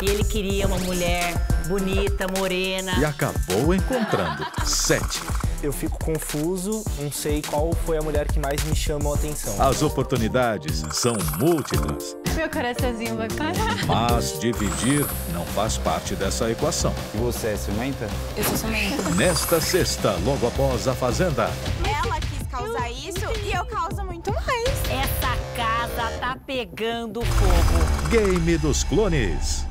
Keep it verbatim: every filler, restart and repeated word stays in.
E ele queria uma mulher bonita, morena. E acabou encontrando sete. Eu fico confuso, não sei qual foi a mulher que mais me chamou a atenção. As oportunidades são múltiplas. Meu coraçãozinho vai parar. Mas dividir não faz parte dessa equação. E você é ciumenta? Eu sou ciumenta. Nesta sexta, logo após A Fazenda. Ela quis causar isso e eu causo muito mais. Essa casa tá pegando fogo. Game dos Clones.